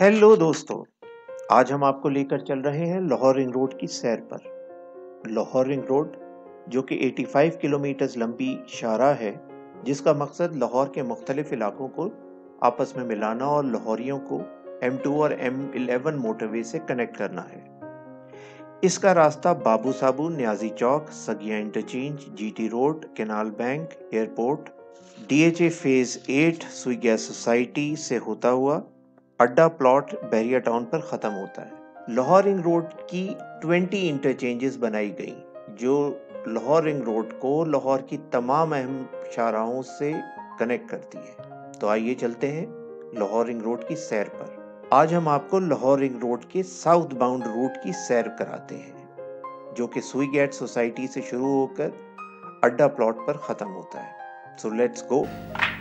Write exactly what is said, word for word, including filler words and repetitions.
Hello दोस्तों, आज हम आपको लेकर चल रहे हैं लाहौर रिंग रोड की सैर पर। लाहौर रिंग रोड जो कि पचासी किलोमीटर लंबी शाहराह है, जिसका मकसद लाहौर के मुख्तलिफ इलाकों को आपस में मिलाना और लाहौरियों को एम टू और एम एलेवन मोटरवे से कनेक्ट करना है। इसका रास्ता Babu Sabu, Niazi Chowk, Saggian interchange, G road, canal bank, airport, D H A phase eight, सुईगेट सोसाइटी से होता हुआ अड्डा प्लॉट बैरिया टाउन पर ख़त्म होता है। लाहौर रिंग रोड की बीस इंटरचेंजेस बनाई गई, जो लाहौर रिंग रोड को लाहौर की तमाम अहम शाहराहों से कनेक्ट करती है। तो आइए चलते हैं लाहौर रिंग रोड की सैर पर। आज हम आपको लाहौर रिंग रोड के साउथ बाउंड रूट की सैर कराते हैं, जो कि सुईगेट सोसाइटी से शुरू होकर अड्डा प्लॉट पर ख़त्म होता है। So let's go.